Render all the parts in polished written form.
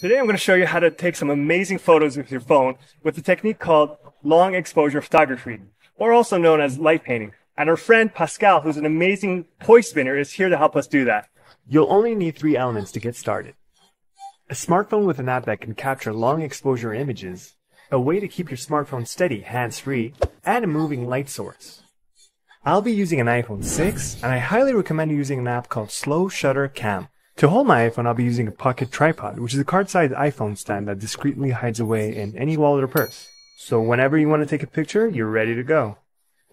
Today I'm going to show you how to take some amazing photos with your phone with a technique called long exposure photography, or also known as light painting. And our friend Pascal, who's an amazing poi spinner, is here to help us do that. You'll only need three elements to get started. A smartphone with an app that can capture long exposure images, a way to keep your smartphone steady hands-free, and a moving light source. I'll be using an iPhone 6, and I highly recommend using an app called Slow Shutter Cam. To hold my iPhone, I'll be using a Pocket Tripod, which is a card-sized iPhone stand that discreetly hides away in any wallet or purse. So whenever you want to take a picture, you're ready to go.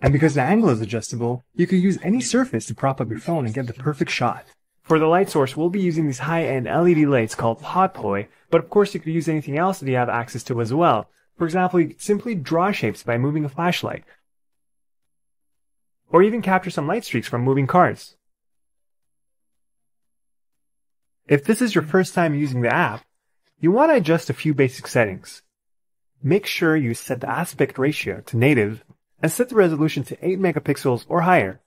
And because the angle is adjustable, you can use any surface to prop up your phone and get the perfect shot. For the light source, we'll be using these high-end LED lights called Hot Poi, but of course you could use anything else that you have access to as well. For example, you could simply draw shapes by moving a flashlight, or even capture some light streaks from moving cars. If this is your first time using the app, you want to adjust a few basic settings. Make sure you set the aspect ratio to native and set the resolution to 8 megapixels or higher.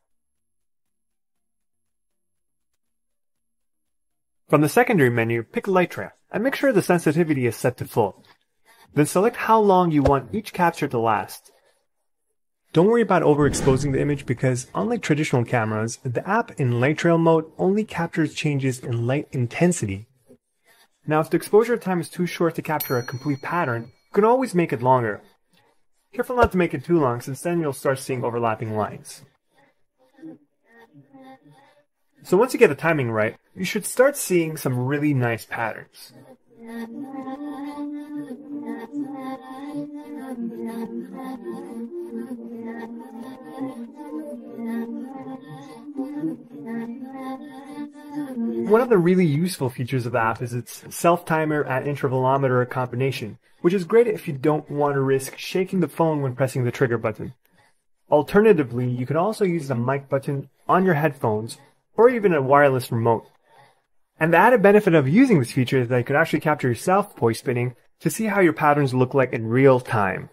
From the secondary menu, pick light trail and make sure the sensitivity is set to full. Then select how long you want each capture to last. Don't worry about overexposing the image because, unlike traditional cameras, the app in light trail mode only captures changes in light intensity. Now, if the exposure time is too short to capture a complete pattern, you can always make it longer. Careful not to make it too long, since then you'll start seeing overlapping lines. So once you get the timing right, you should start seeing some really nice patterns. One of the really useful features of the app is its self-timer and intervalometer combination, which is great if you don't want to risk shaking the phone when pressing the trigger button. Alternatively, you can also use the mic button on your headphones or even a wireless remote. And the added benefit of using this feature is that you can actually capture yourself poi spinning to see how your patterns look like in real time.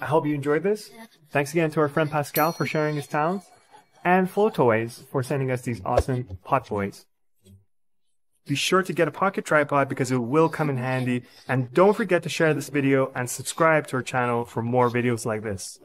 I hope you enjoyed this. Thanks again to our friend Pascal for sharing his talents, and Flo Toys for sending us these awesome Hot Pois. Be sure to get a pocket tripod because it will come in handy, and don't forget to share this video and subscribe to our channel for more videos like this.